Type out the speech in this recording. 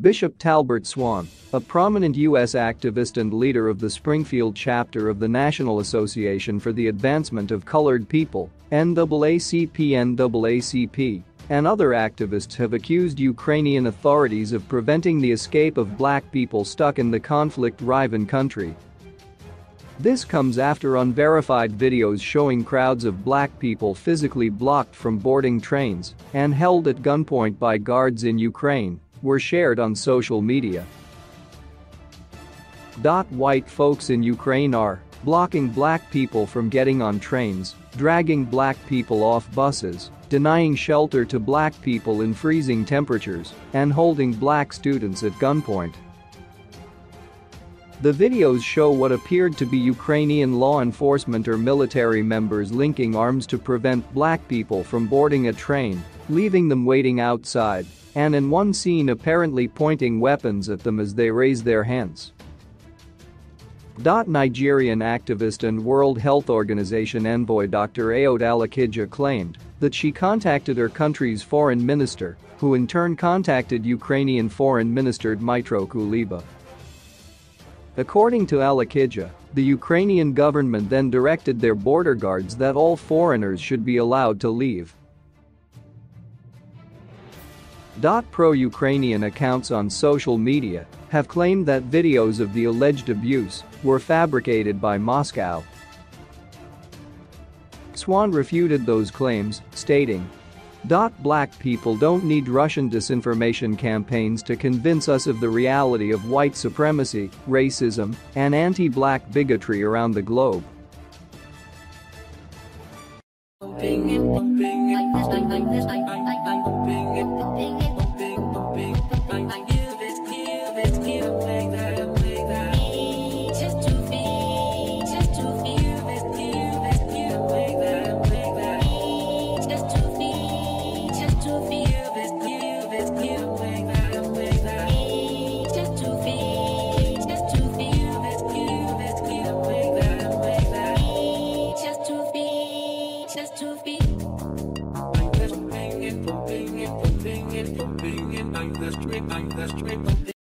Bishop Talbert Swan, a prominent U.S. activist and leader of the Springfield chapter of the National Association for the Advancement of Colored People, NAACP, and other activists have accused Ukrainian authorities of preventing the escape of black people stuck in the conflict-riven country. This comes after unverified videos showing crowds of black people physically blocked from boarding trains and held at gunpoint by guards in Ukraine were shared on social media. White folks in Ukraine are blocking black people from getting on trains, dragging black people off buses, denying shelter to black people in freezing temperatures, and holding black students at gunpoint. The videos show what appeared to be Ukrainian law enforcement or military members linking arms to prevent black people from boarding a train, leaving them waiting outside, and in one scene apparently pointing weapons at them as they raise their hands. Nigerian activist and World Health Organization envoy Dr. Ayot Alakija claimed that she contacted her country's foreign minister, who in turn contacted Ukrainian foreign minister Dmitro Kuliba. According to Alakija, the Ukrainian government then directed their border guards that all foreigners should be allowed to leave. Pro-Ukrainian accounts on social media have claimed that videos of the alleged abuse were fabricated by Moscow. Swan refuted those claims, stating, "Black people don't need Russian disinformation campaigns to convince us of the reality of white supremacy, racism, and anti-black bigotry around the globe."